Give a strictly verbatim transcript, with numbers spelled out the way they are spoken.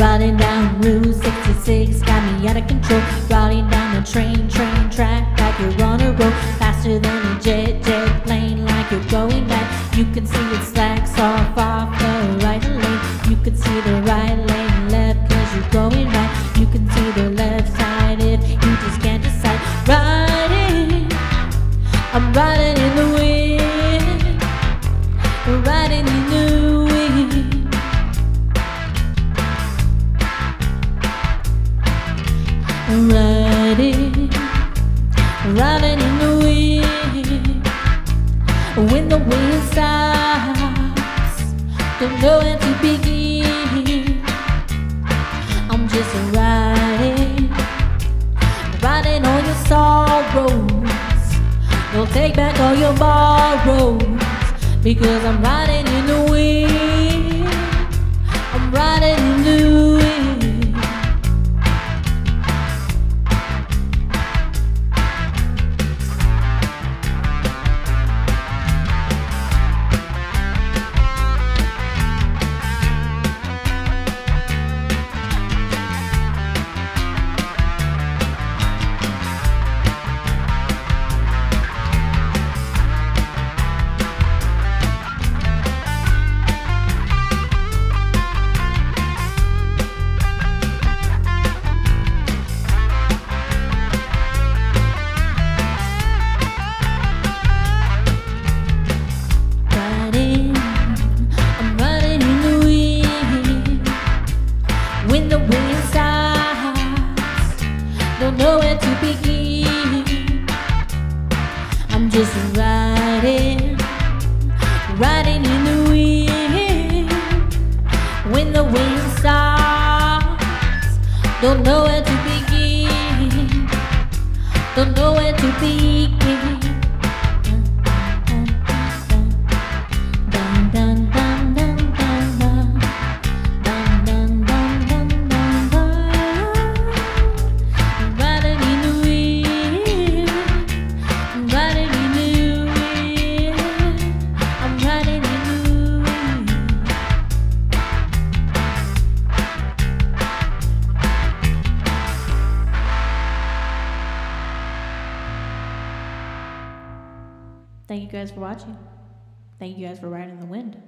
Riding down Route sixty-six, got me out of control. Riding down the train, train track, like you're on a roll. Faster than a jet, jet plane, like you're going back. You can see it slacks off off the right lane. You can see the right lane left, cause you're going right. You can see the left side if you just can't decide. Riding, I'm riding in the wind, riding in the wind. Riding, riding in the wind. When the wind stops, don't know where to begin. I'm just riding, riding on your sorrows. Don't take back all your borrows, because I'm riding in the wind. I'm riding in the wind. Nowhere to begin. I'm just riding, riding in the wind. When the wind stops, don't know where to begin. Don't know where to begin. Thank you guys for watching. Thank you guys for riding the wind.